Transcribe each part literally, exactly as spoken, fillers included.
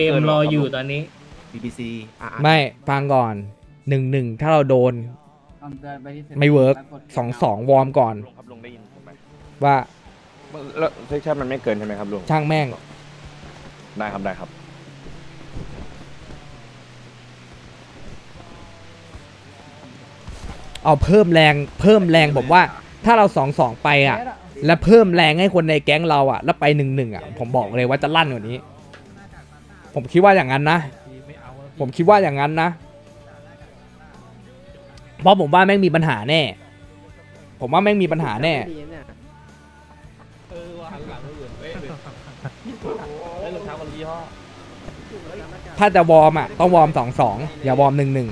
เกมรออยู่ตอนนี้ บี บี ซี ไม่ฟังก่อนหนึ่งหนึ่งถ้าเราโดนไม่เวิร์กสองสองวอร์มก่อนว่าแล้วเซสชั่นมันไม่เกินใช่ไหมครับลุงช่างแม่งได้ครับได้ครับเอาเพิ่มแรงเพิ่มแรงผมว่าถ้าเราสองสองไปอ่ะและเพิ่มแรงให้คนในแก๊งเราอ่ะแล้วไปหนึ่งหนึ่งอ่ะผมบอกเลยว่าจะลั่นกว่านี้ผมคิดว่าอย่างนั้นนะผมคิดว่าอย่างนั้นนะเพราะผมว่าแม่งมีปัญหาแน่ผมว่าแม่งมีปัญหาแน่ถ้าจะวอร์มอ่ะต้องวอร์มสองสองอย่าวอร์มหนึ่งหนึ่ง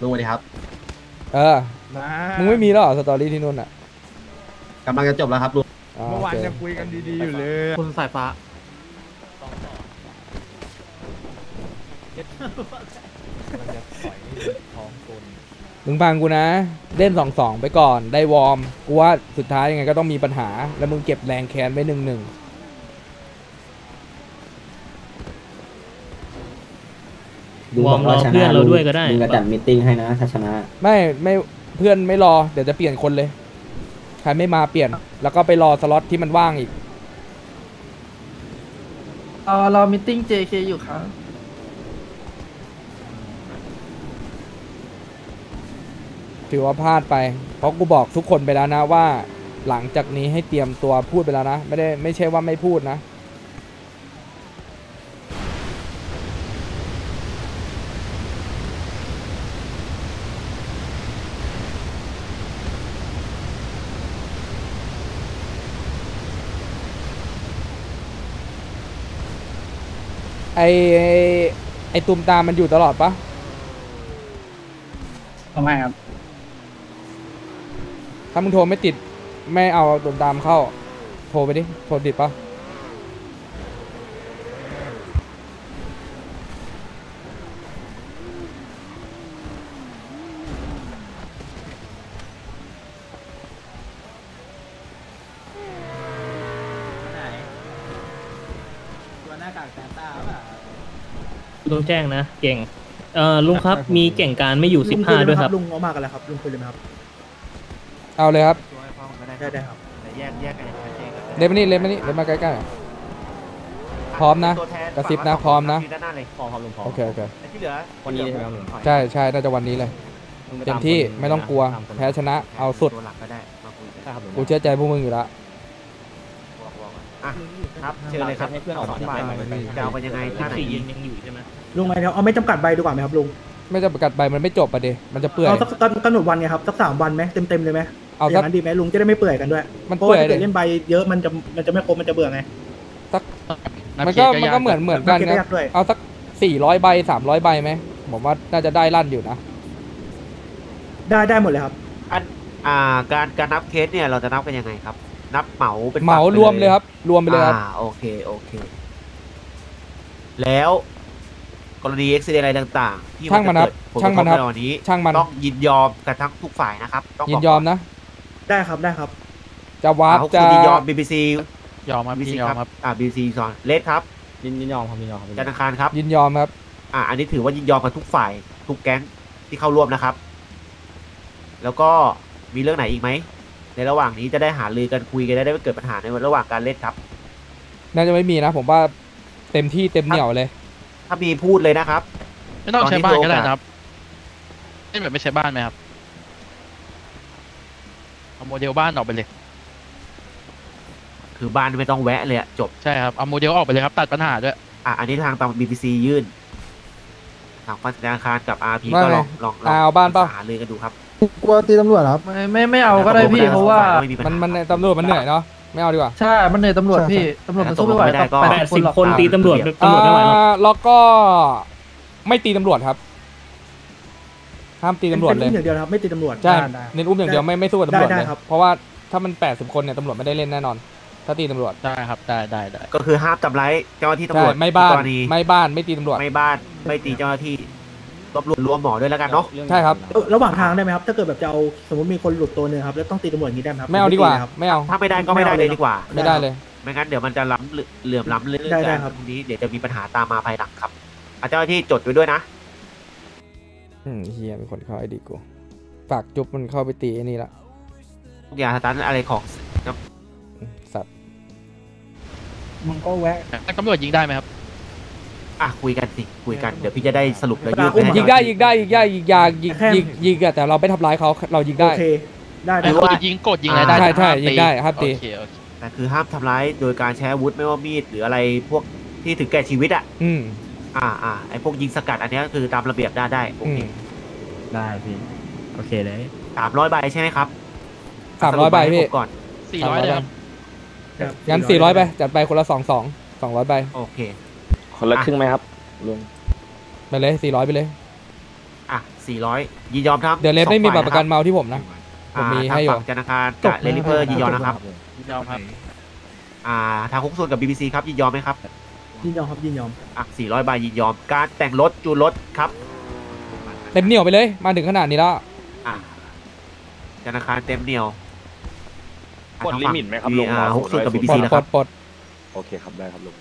ลุงสวัสดีครับเออมึงไม่มีแล้วเหรอสตอรี่ที่นู่นอ่ะกำลังจะจบแล้วครับลุงเมื่อวานจะคุยกันดีๆอยู่เลยคุณสายฟ้ามึงฟังกูนะเล่นสองสองไปก่อนได้วอร์มกูว่าสุดท้ายยังไงก็ต้องมีปัญหาแล้วมึงเก็บแรงแค้นไว้หนึ่งหนึ่งวอร์มรอเพื่อนเราด้วยก็ได้มึงจะจัดมิทติ้งให้นะถ้าชนะไม่ไม่เพื่อนไม่รอเดี๋ยวจะเปลี่ยนคนเลยใครไม่มาเปลี่ยนแล้วก็ไปรอสล็อตที่มันว่างอีกเออรอมิทติ้ง เจ เค อยู่ครับถือว่าพลาดไปเพราะกูบอกทุกคนไปแล้วนะว่าหลังจากนี้ให้เตรียมตัวพูดไปแล้วนะไม่ได้ไม่ใช่ว่าไม่พูดนะไอไอตุ่มตามมันอยู่ตลอดปะทำไมครับถ้ามึงโทรไม่ติดไม่เอาตุ่มตามเข้าโทรไปดิโทรติดปะต้องแจ้งนะเก่งเอ่อลุงครับมีเก่งการไม่อยู่สิบห้าด้วยครับลุงเอามากันแล้วครับลุงคุยเลยไหมครับเอาเลยครับได้ได้ครับแยกแยกกันเล่นมานี่เล่นมานี่เล่นมาใกล้ๆพร้อมนะกระซิบนะพร้อมนะโอเคโอเคที่เหลือวันนี้ใช่ใช่น่าจะวันนี้เลยเต็มที่ไม่ต้องกลัวแพ้ชนะเอาสุดกูเชื่อใจพวกมึงอยู่แล้วครับเชิญเลยครับให้เพื่อนออกที่ใบจะเอาไปยังไงท่าไหนยังอยู่ใช่ไหมลุงไงเอาไม่จำกัดใบดีกว่าไหมครับลุงไม่จำกัดใบมันไม่จบประเดี๋ยวมันจะเปื่อยเอาสักกำหนดวันไงครับสักสามวันไหมเต็มเต็มเลยไหมเอาอย่างนั้นดีไหมลุงจะได้ไม่เปื่อยกันด้วยเพราะว่าถ้าเกิดเล่นใบเยอะมันจะมันจะไม่ครบมันจะเบื่อไงสักมันก็มันก็เหมือนเหมือนกันนะเอาสักสี่ร้อยใบสามร้อยใบไหมผมว่าน่าจะได้ลั่นอยู่นะได้ได้หมดเลยครับอ่าการการนับเคสเนี่ยเราจะนับกันยังไงครับนับเหมาเป็นเหมารวมเลยครับรวมไปเลยครับโอเคโอเคแล้วกรณีอุบัติเหตุอะไรต่างๆที่ช่างมันครับช่างมันครับช่างมันต้องยินยอมกับทั้งทุกฝ่ายนะครับยินยอมนะได้ครับได้ครับจะวาร์ปจะยินยอม บี บี ซี ยอมครับ บี บี ซี ครับอ่า บี บี ซี สอนเลดครับยินยินยอมครับยินยอมธนาคารครับยินยอมครับอ่าอันนี้ถือว่ายินยอมกับทุกฝ่ายทุกแก๊งที่เข้าร่วมนะครับแล้วก็มีเรื่องไหนอีกไหมในระหว่างนี้จะได้หาลือกันคุยกันได้ไม่เกิดปัญหาในระหว่างการเล่นครับน่าจะไม่มีนะผมว่าเต็มที่เต็มเหนี่ยวเลยถ้ามีพูดเลยนะครับไม่ต้องใช้บ้านก็ได้ครับไม่แบบไม่ใช้บ้านไหมครับเอาโมเดลบ้านออกไปเลยคือบ้านไม่ต้องแวะเลยจบใช่ครับเอาโมเดลออกไปเลยครับตัดปัญหาด้วยอ่ะอันนี้ทางตาม บี บี ซี ยื่นทางธนาคารกับ อาร์ พี ก็ลองลองเอาบ้านป่ะหาลือกันดูครับกลัวตีตำรวจครับไม่ไม่เอาก็ได้พี่เพราะว่ามันมันตำรวจมันเหนื่อยเนาะไม่เอาดีกว่าใช่มันเหนื่อยตำรวจพี่ตำรวจมันสู้ไม่ไหวก็แปดสิบคนตีตำรวจตำรวจไม่ไหวแล้วก็ไม่ตีตำรวจครับห้ามตีตำรวจเลยอย่างเดียวครับไม่ตีตำรวจใช่เน้นอุ้มอย่างเดียวไม่ไม่สู้กับตำรวจเลยเพราะว่าถ้ามันแปดสิบคนเนี่ยตำรวจไม่ได้เล่นแน่นอนถ้าตีตำรวจได้ครับได้ได้ก็คือห้ามจับไล่เจ้าหน้าที่ตำรวจไม่บ้านไม่บ้านไม่ตีตำรวจไม่บ้านไม่ตีเจ้าหน้าที่ รวบรวมหมอด้วยแล้วกันเนาะใช่ครับระหว่างทางได้ไหมครับถ้าเกิดแบบจะเอาสมมติมีคนหลุดตัวนึงครับแล้วต้องตีตำรวจอย่างนี้ได้ไหมครับไม่เอาดีกว่าไม่เอาถ้าไม่ได้ก็ไม่ได้เลยดีกว่าไม่ได้เลยไม่งั้นเดี๋ยวมันจะล้ำเหลื่อมล้ำเรื่องการตรงนี้เดี๋ยวจะมีปัญหาตามมาภายหลังครับเจ้าหน้าที่จดไว้ด้วยนะอืมเฮียเป็นคนเข้าไอ้ดีกูฝากจุ๊บมันเข้าไปตีไอ้นี่ละอย่าตันอะไรของสัตว์มึงก็แวะตำรวจยิงได้ไหมครับอ่ะคุยกันสิคุยกันเดี๋ยวพี่จะได้สรุปแล้วยืดยิงได้ยิงได้ยิงได้ยิงยางยิงยิงยิงอะแต่เราไม่ทำร้ายเขาเรายิงได้ได้แต่ว่ายิงกดยิงอะไรได้ใช่ใช่ยิงได้ครับตีแต่คือห้ามทำร้ายโดยการใช้อาวุธไม่ว่ามีดหรืออะไรพวกที่ถึงแก่ชีวิตอ่ะอืมอ่าอ่าไอพวกยิงสกัดอันนี้ก็คือตามระเบียบได้ได้โอเคได้พี่โอเคเลยสามร้อยใบใช่ไหมครับสามร้อยใบพี่ก่อนสี่ร้อยเลยครับงั้นสี่ร้อยไปจัดไปคนละสองสองสองร้อยใบโอเคคนละครึ่งไหมครับลุงไปเลยสี่ร้อยไปเลยอ่ะสี่ร้อยยินยอมครับเดี๋ยวเล็บไม่มีบัตรประกันเมาที่ผมนะผมมีให้อยู่ธนาคารกับเลนิเฟอร์ยินยอมนะครับยินยอมครับอ่าทางคุกส่วนกับ บี บี ซี ครับยินยอมไหมครับยินยอมครับยินยอมอ่ะสี่ร้อยใบยินยอมการแต่งรถจูรถครับเต็มเหนียวไปเลยมาถึงขนาดนี้แล้วอ่ะธนาคารเต็มเหนียวปลดลิมิตไหมครับลุงคุกส่วนกับ บี บี ซี นะครับปลดโอเคครับได้ครับลุง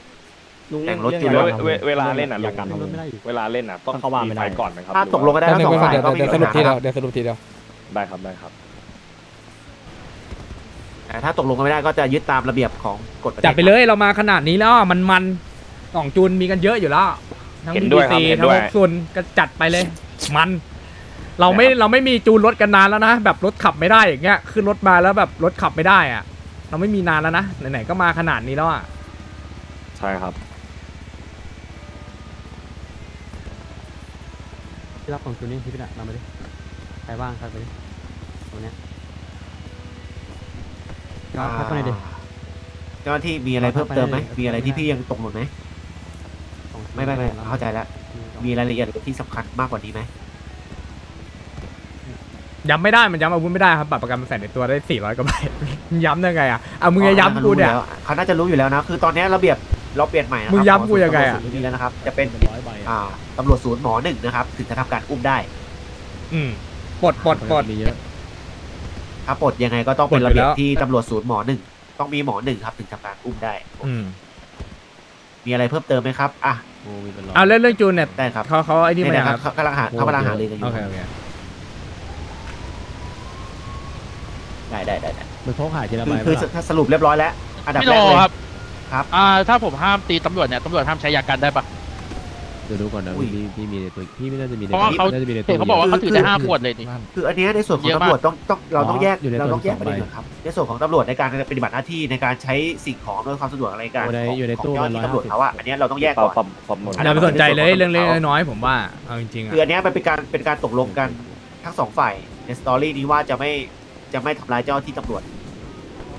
แต่งรถจูรถเวลาเล่นอ่ะเวลาเล่นอ่ะต้องเข้ามาไปก่อนนะครับถ้าตกลงก็ได้ทั้งสองฝ่ายก็มีสรุปทีเดียวเดี๋ยวสรุปทีเดียวได้ครับได้ครับแต่ถ้าตกลงกันไม่ได้ก็จะยึดตามระเบียบของกฎจัดไปเลยเรามาขนาดนี้แล้วมันมันสองจูนมีกันเยอะอยู่แล้วทั้งบีซีทั้งส่วนก็จัดไปเลยมันเราไม่เราไม่มีจูนรถกันนานแล้วนะแบบรถขับไม่ได้อย่างเงี้ยขึ้นรถมาแล้วแบบรถขับไม่ได้อ่ะเราไม่มีนานแล้วนะไหนๆก็มาขนาดนี้แล้วอ่ะใช่ครับที่รับของจูนนี่ที่พี่น่ะนำไปดิใครบ้างครับไปดิตรงเนี้ยครับไปดิเจ้าหน้าที่มีอะไรเพิ่มเติมไหมมีอะไรที่พี่ยังตกหล่นไหมไม่ไม่ไม่เข้าใจแล้วมีรายละเอียดที่สำคัญมากกว่านี้ไหมย้ำไม่ได้มันย้ำอาวุธไม่ได้ครับบัตรประกันมันใส่ในตัวได้สี่ร้อยกว่าใบย้ำได้ไงอ่ะเอามึงย้ำกูเนี่ยเขาน่าจะรู้อยู่แล้วนะคือตอนนี้ระเบียบเราเปลี่ยนใหม่มึงย้ำกูยังไงอ่ะนี่แล้วนะครับจะเป็นตำรวจศูนย์หมอหนึ่งนะครับถึงจะทำการอุ้มได้อืมปลดปลดปลดถ้าปลดยังไงก็ต้องเป็นระเบียบที่ตำรวจศูนย์หมอหนึ่งต้องมีหมอหนึ่งครับถึงทำการอุ้มได้อืมมีอะไรเพิ่มเติมไหมครับอ่ะเอาเรื่องเรื่องจูนเนี่ยได้ครับเขาเขาไอ้นี่มาครับเขากำลังหาเขากำลังหาเลยกันอยู่ได้ได้ได้มันพกหายทีละใบคือถ้าสรุปเรียบร้อยแล้วอันดับแรกเลยครับครับอ่าถ้าผมห้ามตีตำรวจเนี่ยตำรวจห้ามใช้ยากันได้ปะเดี๋ยวดูก่อนนะพี่พี่มีในตัวพี่ไม่น่าจะมีในตัวพี่น่าจะมีในตัวเขาบอกว่าเขาถือได้ห้าขวดเลยนี่คืออันนี้ในส่วนของตำรวจต้องต้องเราต้องแยกเราต้องแยกประเด็นครับในส่วนของตำรวจในการปฏิบัติหน้าที่ในการใช้สิ่งของโดยความสะดวกอะไรการของเจ้าหน้าที่ตำรวจเขาอ่ะอันนี้เราต้องแยกก่อนอย่าไปสนใจเลยเรื่องเล็กน้อยผมว่าเอาจริงๆคืออันนี้มันเป็นการเป็นการตกลงกันทั้งสองฝ่ายในสตอรี่นี้ว่าจะไม่จะไม่ทำลายเจ้าที่ตำรวจ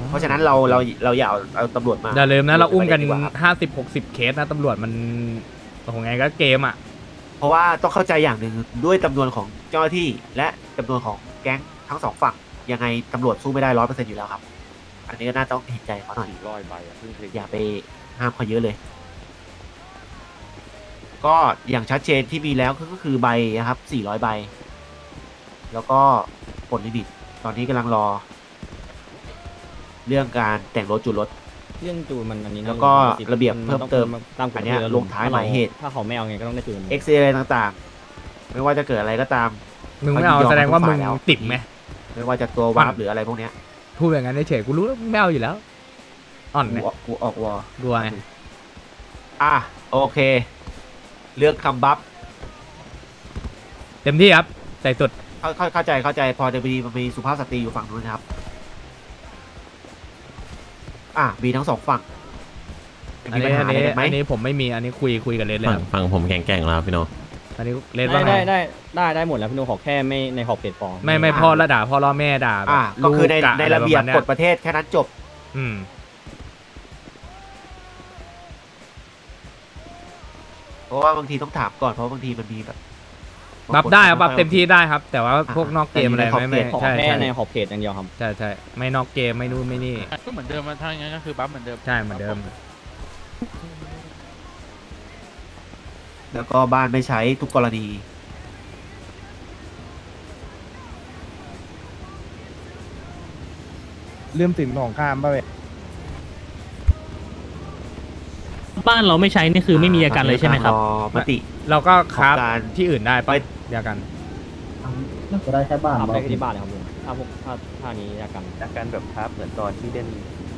เพราะฉะนั้นเราเราเราอย่าเอาเอาตำรวจมาอย่าลืมนะเราอุ้มกันห้าสิบหกสิบเคสนะตำรวจมันของไงก็เกมอ่ะเพราะว่าต้องเข้าใจอย่างหนึ่งด้วยจำนวนของเจ้าหน้าที่และจำนวนของแก๊งทั้งสองฝั่งยังไงตำรวจสู้ไม่ได้ร้อยเปอร์เซ็นต์อยู่แล้วครับอันนี้ก็น่าต้องเห็นใจเขาหน่อยอย่าไปห้ามเขาเยอะเลยก็อย่างชัดเจนที่มีแล้วก็คือใบนะครับสี่ร้อยใบแล้วก็ผลลิมิตตอนนี้กำลังรอเรื่องการแต่งรถจูนรถเรื่องจูนมันอันนี้แล้วก็ระเบียบเพิ่มเติมตามอันนี้ลงท้ายหมายเหตุถ้าเขาไม่เอาไงก็ต้องได้จูนเอ็กซ์อะไรต่างๆไม่ว่าจะเกิดอะไรก็ตามมึงไม่เอาแสดงว่ามึงติดไหมไม่ว่าจะตัววาร์ปหรืออะไรพวกเนี้ยพูดอย่างนั้นเฉยกูรู้ไม่เอาอยู่แล้วอ่อนเนี่ยกูออกวอร์ด้วยอ่ะโอเคเลือกคำบัฟเต็มที่ครับใส่สุดเข้าใจเข้าใจพอจะมีมันมีสุภาพสตรีอยู่ฝั่งนู้นครับอ่ะมีทั้งสองฝั่งอันนี้อันนี้ผมไม่มีอันนี้คุยคุยกับเลนแล้วฝั่งผมแข่งๆแล้วพี่โนอันนี้เลนว่าได้ได้ได้ได้หมดแล้วพี่โนขอแค่ไม่ในขอบเขตฟองไม่ไม่พ่อละด่าพ่อล่อแม่ด่าก็คือในในระเบียบกฎประเทศแค่นั้นจบอืมเพราะว่าบางทีต้องถามก่อนเพราะบางทีมันมีแบบบัฟได้ครับบัฟเต็มที่ได้ครับแต่ว่าพวกนอกเกมอะไรไม่ไม่ใช่ในขอบเขตอย่างเดียวครับใช่ใช่ไม่นอกเกมไม่นู่นไม่นี่ก็เหมือนเดิมมาทางนี้ก็คือบัฟเหมือนเดิมใช่เหมือนเดิมแล้วก็บ้านไม่ใช้ทุกกรณี เรื่องสินของข้ามป่ะเว้ยบ้านเราไม่ใช้นี่คือไม่มีอาการเลยใช่ไหมครับปกติเราก็ครับที่อื่นได้ไปเดียวกันก็ได้แค่บ้านเราที่บ้านเลยครับลุงถ้าพวกถ้าท่านี้ยากันยากันแบบครับเหมือนตอนที่เล่น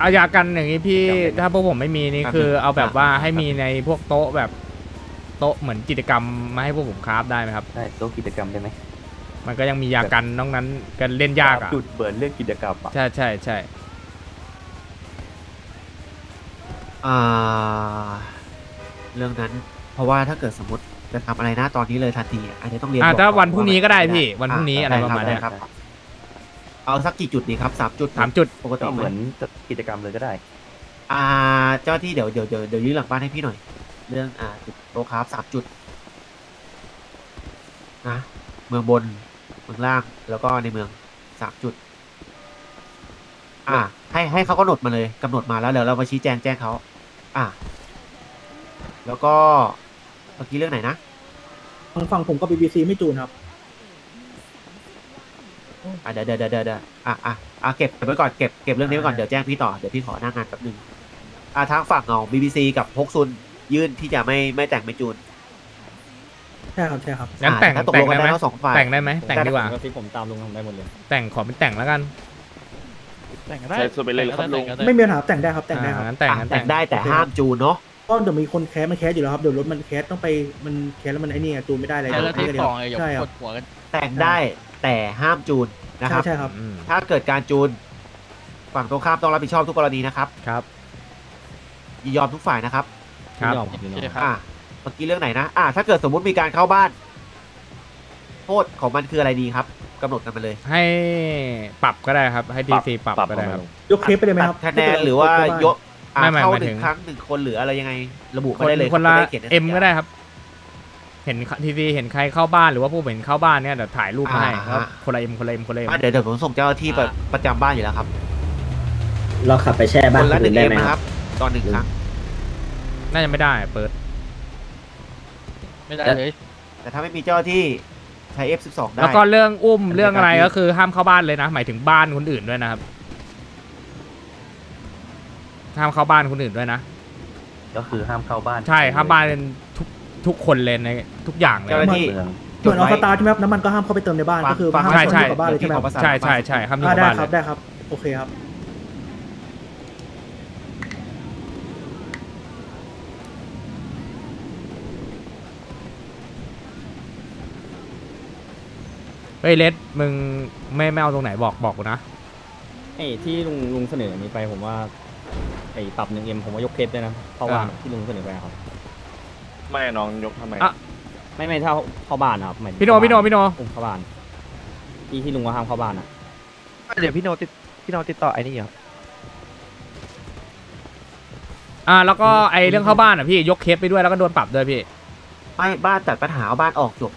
อายากันอย่างนี้พี่ถ้าพวกผมไม่มีนี่คือเอาแบบว่าให้มีในพวกโต๊ะแบบโต๊ะเหมือนกิจกรรมมาให้พวกผมคราฟได้ไหมครับได้โต๊ะกิจกรรมได้ไหมมันก็ยังมียากันน้องนั้นกันเล่นยากอะจุดเบิร์นเรื่องกิจกรรมใช่ใช่ใช่เรื่องนั้นเพราะว่าถ้าเกิดสมมติจะทำอะไรนะตอนนี้เลยทันทีอันนี้ต้องเรียนถ้าวันพรุ่งนี้ก็ได้พี่วันพรุ่งนี้อะไรประมาณนี้ครับเอาสักกี่จุดดีครับสามจุดสามจุดปกติเหมือนกิจกรรมเลยก็ได้อ่าเจ้าที่เดี๋ยวเดี๋ยวเดี๋ยวเดี๋ยวยื้อหลังบ้านให้พี่หน่อยเรื่องอ่าจุดโลคาร์บสามจุดนะเมืองบนเมืองล่างแล้วก็ในเมืองสามจุดอ่าให้ให้เขากำหนดมาเลยกำหนดมาแล้วเดี๋ยวเรามาชี้แจงแจ้งเขาอ่าแล้วก็เมื่อกี้เรื่องไหนนะฟังผมก็ บี บี ซี ไม่จูนครับอ่ะเดี๋ยวเดี๋ยวเดี๋ยวเดี๋ยวอ่ะอ่ะอ่ะเก็บไว้ก่อนเก็บเก็บเรื่องนี้ไว้ก่อนเดี๋ยวแจ้งพี่ต่อเดี๋ยวพี่ขอหน้างานแป๊บนึงอ่ะทางฝั่งของ บี บี ซี กับฮกซุนยื่นที่จะไม่ไม่แต่งไม่จูนใช่ครับใช่ครับงั้นแต่งตกลงกันได้ทั้งสองฝ่ายแต่งได้ไหมแต่งดีกว่าผมตามลงทำได้หมดเลยแต่งขอเป็นแต่งแล้วกันแต่งได้ไม่มีปัญหาแต่งได้ครับแต่งได้ครับแต่งแต่งได้แต่ห้ามจูนเนาะก็เดี๋ยวมีคนแคสมาแคสอยู่แล้วครับเดี๋ยวรถมันแคสต้องไปมันแคสแล้วมันไอ้นี่จูนไม่ได้อะไรแล้วที่สองเลยใช่ครับแต่งได้แต่ห้ามจูนนะครับใช่ครับถ้าเกิดการจูนฝั่งตรงข้ามต้องรับผิดชอบทุกกรณีนะครับครับยอมทุกฝ่ายนะครับครับอ่าเมื่อกี้เรื่องไหนนะอ่าถ้าเกิดสมมุติมีการเข้าบ้านโทษของมันคืออะไรดีครับกำหนดกันไปเลยให้ปรับก็ได้ครับให้ดีซีปรับก็ได้ครับยกคลิปไปเลยไหมครับคะแนนหรือว่ายกเข้าหนึ่งครั้งหนึ่งคนหรืออะไรยังไงระบุได้เลยคนละเอ็มก็ได้ครับเห็นทีวีเห็นใครเข้าบ้านหรือว่าผู้เห็นเข้าบ้านเนี่ยเดี๋ยวถ่ายรูปให้ครับคนละเอ็มคนละเอ็มคนละเอ็มเดี๋ยวเดี๋ยวผมส่งเจ้าที่ประจำบ้านอยู่แล้วครับเราขับไปแช่บ้านคนละหนึ่งเอ็มนะครับตอนหนึ่งครั้งน่าจะไม่ได้เปิดไม่ได้เลยแต่ถ้าไม่มีเจ้าที่ใช้ เอฟ สิบสอง ได้แล้วก็เรื่องอุ้มเรื่องอะไรก็คือห้ามเข้าบ้านเลยนะหมายถึงบ้านคนอื่นด้วยนะครับห้ามเข้าบ้านคนอื่นด้วยนะก็คือห้ามเข้าบ้านใช่ห้ามบ้านเป็นทุกทุกคนเลยในทุกอย่างเลยเจ้าหน้าที่ส่วนออสตาร์ใช่ไหมน้ำมันก็ห้ามเข้าไปเติมในบ้านก็คือห้ามเข้าไปบ้านเลยใช่ไหมใช่ใช่ใช่ห้ามเข้าบ้านได้ครับได้ครับโอเคครับเฮ้ยเลดมึงไม่ไม่เอาตรงไหนบอกบอกกูนะไอ้ที่ลุงลุงเสนอนี้ไปผมว่าไอ้ปรับหนึ่งเอ็มผมว่ายกเคสได้นะเพราะว่าที่ลุงเสนอไปครับไม่น้องยกทำไมไม่ไม่เท่าเข้าบ้านครับพี่โนพี่โนพี่โนเข้าบ้านที่ที่ลุงว่าห้ามเข้าบ้านอ่ะเดี๋ยวพี่โนติดพี่โนติดต่อไอ้นี่ครับอ่าแล้วก็ไอ้เรื่องเข้าบ้านอ่ะพี่ยกเคสไปด้วยแล้วก็โดนปรับด้วยพี่ไม่บ้านจัดปัญหาเอาบ้านออกจบ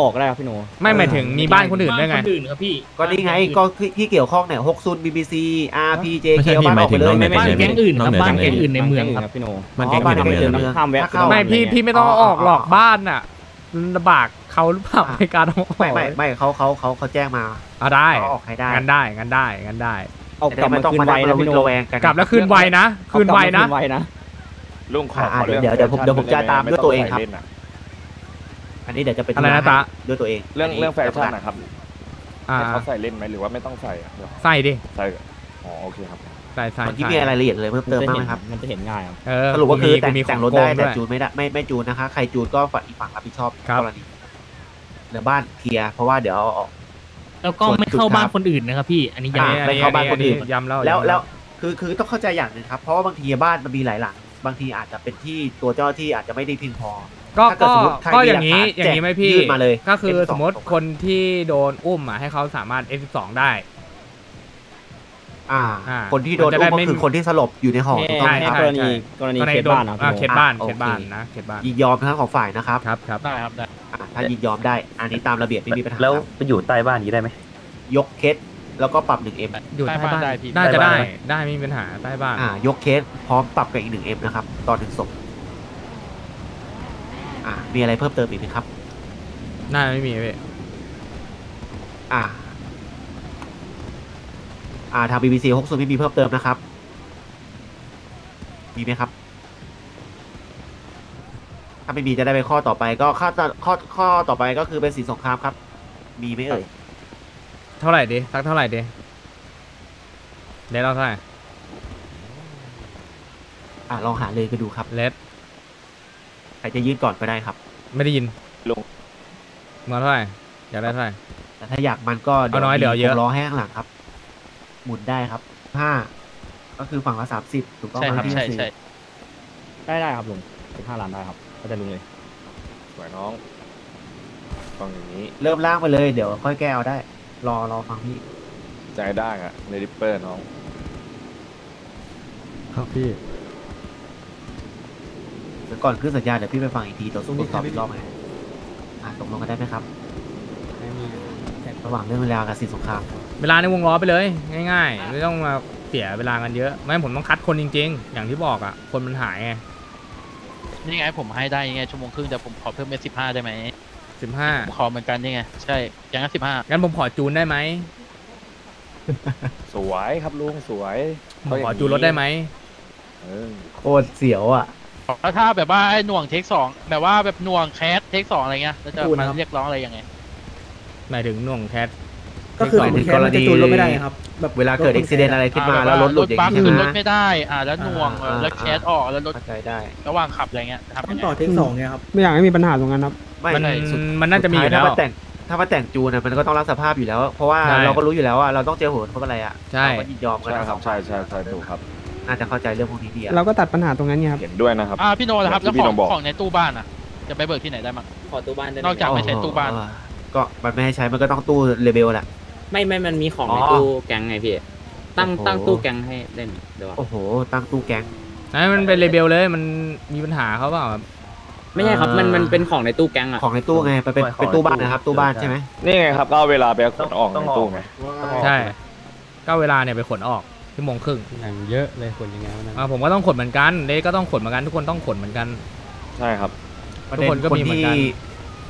ออกได้ครับพี่โนไม่หมายถึงมีบ้านคนอื่นได้ไงคนอื่นครับพี่ก็นี่ไงก็ที่เกี่ยวข้องเนี่ยหกซุน บี บี ซี อาร์ พี เจ เคบ้านออกไปเลยไม่ไม่แก๊งอื่นครับบ้านแก๊งอื่นในเมืองครับพี่โนมันแก๊งอื่นในเมืองไม่พี่พี่ไม่ต้องออกหลอกบ้านอ่ะลำบากเขาหรือเปล่าในการออกไม่ไม่ไม่เขาเขาเขาเขาแจ้งมาอ่าได้ออกให้ได้งั้นได้งั้นได้งั้นได้ออกกลับมาคืนไวนะพี่โนกลับแล้วคืนไวนะคืนไวนะลุงขอเดี๋ยวเดี๋ยวผมเดี๋ยวผมจะตามด้วยตัวเองครับอันนี้เดี๋ยวจะเป็นอะไรนะตาด้วยตัวเองเรื่องเรื่องแฟชั่นนะครับเขาใส่เล่นไหมหรือว่าไม่ต้องใส่ใส่ดิใส่อ๋อโอเคครับใส่ใส่เมื่อกี้มีรายละเอียดเลยเพิ่มเติมบ้างไหมครับมันจะเห็นง่ายสรุปว่าคือแต่งรถได้แต่จูนไม่ได้ไม่ไม่จูนนะคะใครจูนก็ฝั่งอีกฝั่งรับผิดชอบกรณีเดี๋ยวบ้านเคลียร์เพราะว่าเดี๋ยวเอาออกแล้วก็ไม่เข้าบ้านคนอื่นนะครับพี่อันนี้ย้ำไม่เข้าบ้านคนอื่นย้ำแล้วแล้วคือคือต้องเข้าใจอย่างนึงครับเพราะว่าบางทีบ้านมันมีหลายหลังบางทีอาจจะเป็นที่ตัวเจ้าที่อาจจะไม่ได้เพียงพอก็ก็อย่างนี้อย่างนี้ไหมพี่ก็คือสมมติคนที่โดนอุ้มอ่ะให้เขาสามารถ เอฟ สิบสอง ได้อ่าคนที่โดนอุ้มก็คือคนที่สลบอยู่ในห้องใช่กรณีกรณีเขตบ้านนะเขตบ้านเขตบ้านนะเขตบ้านยินยอมทั้งของฝ่ายนะครับครับครับได้ครับได้ถ้ายินยอมได้อันนี้ตามระเบียบไม่มีปัญหาแล้วไปอยู่ใต้บ้านนี้ได้ไหมยกเคสแล้วก็ปรับหนึ่งเอ็มอยู่ใต้บ้านน่าจะได้ได้ไม่มีปัญหาใต้บ้านอ่ายกเคสพร้อมปรับกับอีกหนึ่งเอ็มนะครับตอนถึงศพมีอะไรเพิ่มเติมอีกไหมครับน่าไม่มีเลยอ่า อ่าทาง บี บี ซี หกสิบไม่มีเพิ่มเติมนะครับมีไหมครับถ้าไม่มีจะได้ไปข้อต่อไปก็ข้อข้อข้อต่อไปก็คือเป็นสีสงครามครับมีไหมเอ่ยเท่าไหร่ดิสักเท่าไหร่ดิเลทเราเท่าไหร่อ่ะลองหาเลยก็ดูครับเลทใครจะยืดก่อนก็ได้ครับไม่ได้ยินลงมาเท่าไหร่อยากได้เท่าไหร่แต่ถ้าอยากมันก็เดี๋ยวน้อยเหลือเยอะล้อแห้งหลังครับหมุนได้ครับห้าก็คือฝั่งละสามสิบถูกต้องไหมพี่สี่ได้ได้ครับลุงสิบห้าล้านได้ครับก็จะลุงเลยสวยน้องฟังอย่างนี้เริ่มล่างไปเลยเดี๋ยวค่อยแก้เอาได้รอรอฟังพี่ใจได้อะเลดิเปอร์น้องครับพี่เดี๋ยวก่อนขึ้นสัญญาเดี๋ยวพี่ไปฟังอีกทีต่อสู้ต่ออีกรอบไหมอ่ะตกลงกันได้ไหมครับระหว่างเรื่องเวลากับสิทธิสงครามเวลาในวงล้อไปเลยง่ายๆไม่ต้องมาเสียเวลากันเยอะไม่ผมต้องคัดคนจริงๆอย่างที่บอกอ่ะคนมันหายไงนี่ไงผมให้ได้ยังไงชั่วโมงครึ่งแต่ผมขอเพิ่มเป็นสิบห้าได้ไหมสิบห้าขอเหมือนกันนี่ไงใช่อย่างนั้นสิบห้างั้นผมขอจูนได้ไหมสวยครับลุงสวยขอจูนรถได้ไหมโคตรเสียวอ่ะแล้วถ้าแบบว่าหน่วงเทคสองแบบว่าแบบหน่วงแคสเทคสองอะไรเงี้ยแล้วจะมาเรียกร้องอะไรยังไงหมายถึงหน่วงแคสก็คือในกรณีรถไม่ได้ครับแบบเวลาเกิดอุบัติเหตุอะไรขึ้นมาแล้วรถหลุดอย่างนี้รถไม่ได้อ่าแล้วหน่วงแล้วแคสออกแล้วรถใช้ได้ระหว่างขับอะไรเงี้ยขั้นต่อเทคสองเนี่ยครับไม่อยากให้มีปัญหาตรงนั้นครับมันมันน่าจะมีอยู่แล้วถ้ามาแต่งจูนเนี่ยมันก็ต้องรักสภาพอยู่แล้วเพราะว่าเราก็รู้อยู่แล้วว่าเราต้องเจอโหดเพราะอะไรอ่ะเราก็ยินยอมกันนะครับใช่ใช่ใช่ถูกครับน่าจะเข้าใจเรื่องพวกนี้ดีเราก็ตัดปัญหาตรงนั้นครับเห็นด้วยนะครับอ่าพี่โนนะครับแล้วของของในตู้บ้านอ่ะจะไปเบิกที่ไหนได้บ้างขอตู้บ้านนอกจากไม่ใช้ตู้บ้านก็มันไม่ให้ใช้มันก็ต้องตู้เลเบลแหละไม่ไม่มันมีของในตู้แกงไงพี่ตั้งตั้งตู้แกงให้เล่นเดี๋ยวโอ้โหตั้งตู้แกงนั่นมันเป็นเลเบลเลยมันมีปัญหาเขาเปล่าไม่ใช่ครับมันมันเป็นของในตู้แกงอะของในตู้ไงเป็นเป็นตู้บ้านนะครับตู้บ้านใช่ไหมนี่ไงครับก็เวลาไปขนออกในตู้ไงใช่ก็เวลาเนี่ยไปขนออกชั่วโมงครึ่งอย่างเยอะเลยขนยังไงนะอ่าผมก็ต้องขนเหมือนกันเด็กก็ต้องขนเหมือนกันทุกคนต้องขนเหมือนกันใช่ครับทุกคนก็มีเหมือนกัน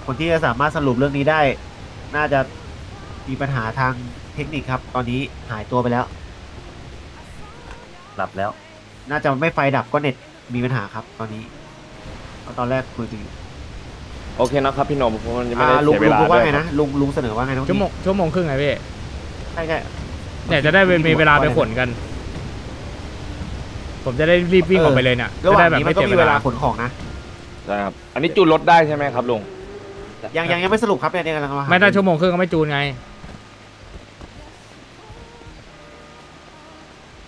คนที่จะสามารถสรุปเรื่องนี้ได้น่าจะมีปัญหาทางเทคนิคครับตอนนี้หายตัวไปแล้วหลับแล้วน่าจะไม่ไฟดับก็เน็ตมีปัญหาครับตอนนี้ตอนแรกคุยกันโอเคนะครับพี่นมผมยังไม่ได้ลุงลุงว่าไงนะลุงลุงเสนอว่าไงน้องชั่วโมงชั่วโมงครึ่งไงพี่ใช่ใช่เนี่ยจะได้มีเวลาไปขนกันผมจะได้รีบวิ่งออกไปเลยเนี่ยจะได้แบบไม่เสียเวลาขนของนะใช่ครับอันนี้จูนรถได้ใช่ไหมครับลุงยังยังยังไม่สรุปครับเนี่ยเนี่ยไม่ได้ชั่วโมงครึ่งก็ไม่จูนไง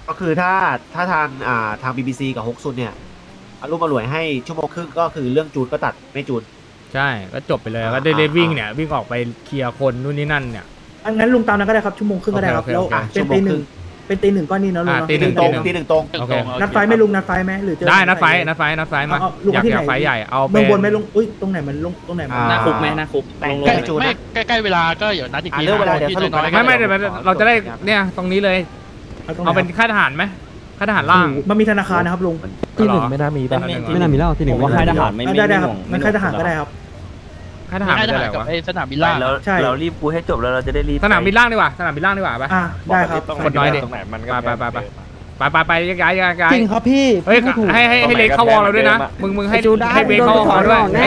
ก็คือถ้าถ้าทางอ่าทาง บี บี ซี กับหกศูนย์เนี่ยอารมณ์อร่วยให้ชั่วโมงครึ่งก็คือเรื่องจูนก็ตัดไม่จูนใช่ก็จบไปเลยก็ได้ได้วิ่งเนี่ยวิ่งออกไปเคลียร์คนนู่นนี่นั่นเนี่ยอันนั้นลุงตามนั้นก็ได้ครับชั่วโมงครึ่งก็ได้ครับแล้วเป็นตีหนึ่งเป็นตีหนึ่งก็นี่นะลุงตีหนึ่งตรงตีหนึ่งตรงนัดไฟไม่ลุงนัดไฟไหมหรือได้นัดไฟนัดไฟนัดไฟมาอยากอยากไฟใหญ่เอาไปบนไม่ลงอุ้ยตรงไหนมันลงตรงไหนมันน่าคุกไหมน่าคุกลงลงจูนใกล้ใกล้เวลาก็อย่านัดอีกทีไม่ไม่เราจะได้เนี่ยตรงนี้เลยเอาเป็นค่ายทหารไหมค่ายทหารล่างมันมีธนาคารนะครับลุงที่หนึ่งไม่น่ามีป่ะไม่น่ามีแล้วที่หนึ่งว่าค่ายทหารไม่มีได้ครับมันค่ายทหารก็ได้ครับค่ายทหารกับสนามบินล่างใช่เรารีบปูให้จบแล้วเราจะได้รีบสนามบินล่างดีกว่าสนามบินล่างดีกว่าไปได้ครับคนน้อยเด็กไปไปไปไปไปไปย้ายย้ายจริงครับพี่ให้ให้ให้เล็กเข้าวอลเราด้วยนะมึงมึงให้ให้เล็กเข้าวอลด้วยให้